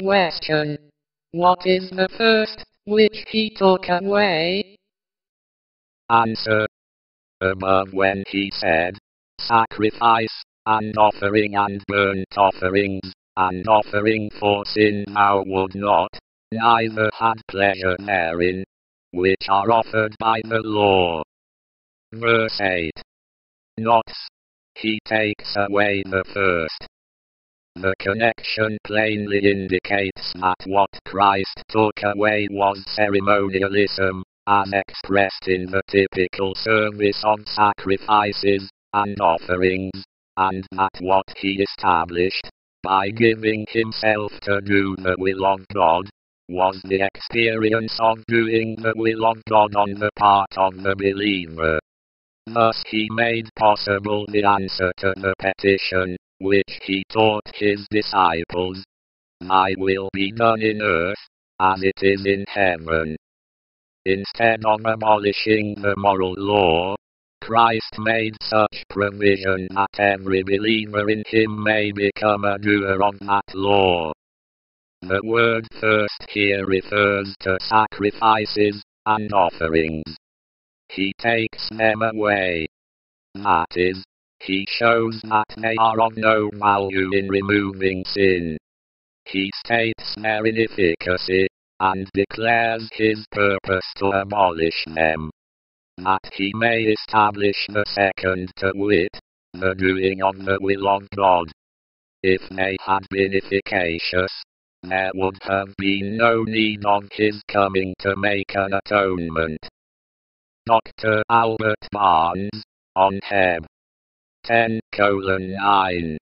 Question. What is the first which he took away? Answer. Above when he said, sacrifice, and offering and burnt offerings, and offering for sin thou would not, neither had pleasure therein, which are offered by the law. Verse 8. Not, he takes away the first. The connection plainly indicates that what Christ took away was ceremonialism, as expressed in the typical service of sacrifices and offerings, and that what he established, by giving himself to do the will of God, was the experience of doing the will of God on the part of the believer. Thus he made possible the answer to the petition, which he taught his disciples, "Thy will be done in earth, as it is in heaven." Instead of abolishing the moral law, Christ made such provision that every believer in him may become a doer of that law. The word first here refers to sacrifices and offerings. He takes them away. That is, he shows that they are of no value in removing sin. He states their inefficacy, and declares his purpose to abolish them, that he may establish the second, to wit, the doing of the will of God. If they had been efficacious, there would have been no need of his coming to make an atonement. Dr. Albert Barnes, on Heb. 10:9.